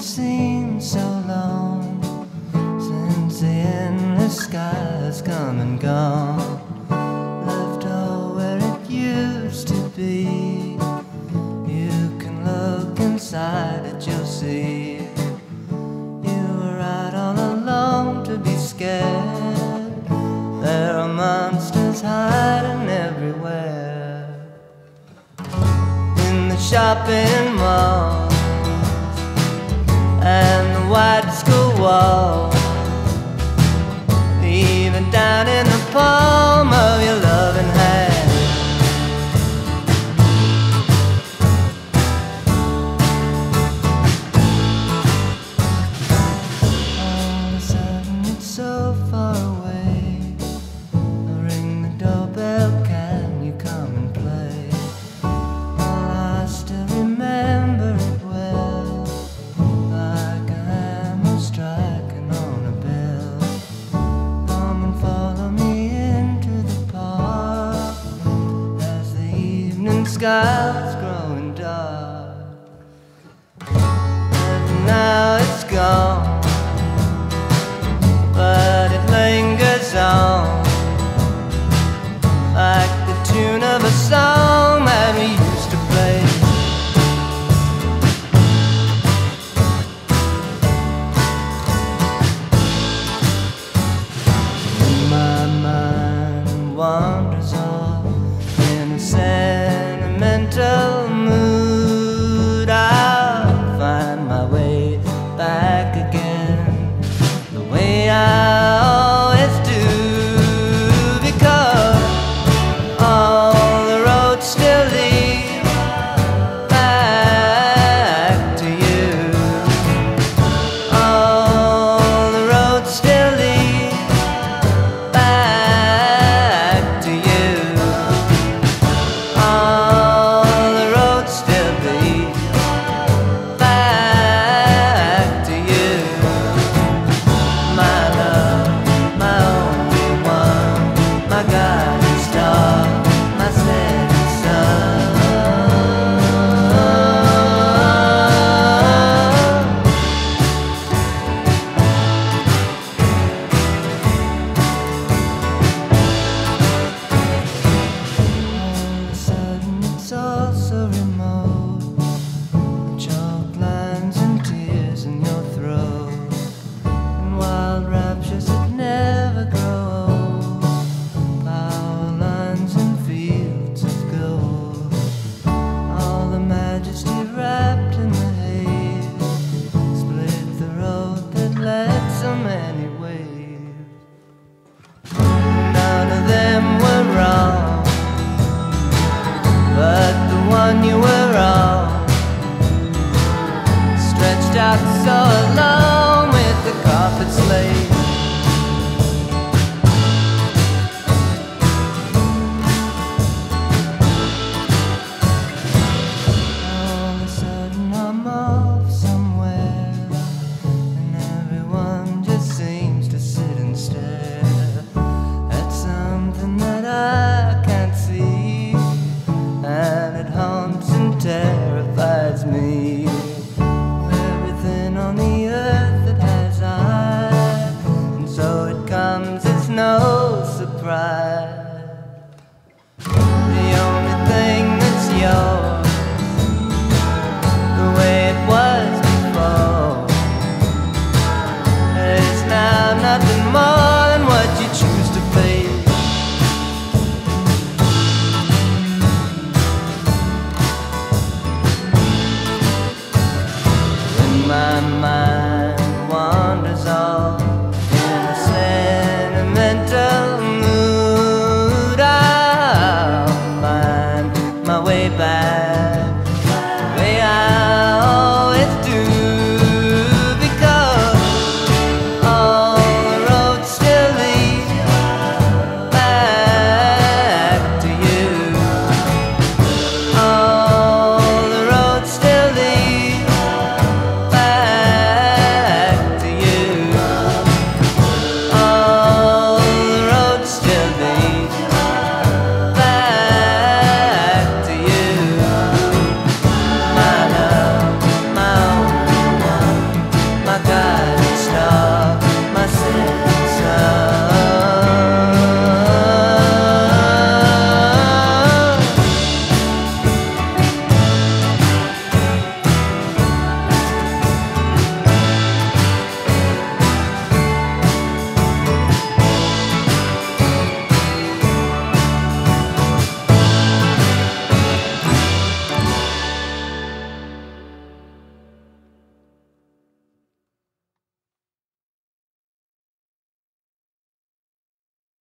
it seems so long since the endless sky has come and gone, left all where it used to be. You can look inside it, you'll see. You were right all along to be scared. There are monsters hiding everywhere, in the shopping mall and the white school wall, even down in the palm of your loving hand. All of a sudden it's so far away. I ring the doorbell, can you come and play? Well, I still remember it. Sky's growing dark, and now it's gone, but it lingers on like the tune of a song that we used to play. My mind wanders off in a sentimental mood. I'll find my way back again, the way I always do, because all the roads still lead back to you. All the roads still lead back to you. You were all stretched out so alone with the carpets laid. All of a sudden I'm off somewhere, and everyone just seems to sit and stare at something that I can't see, and it haunts and terrifies me. Everything on the earth that has eyes, and so it comes as no surprise. The only thing that's yours, the way it was before, is now nothing more than what you choose to face. My mind wanders off in a sentimental mood. I'll find my way back.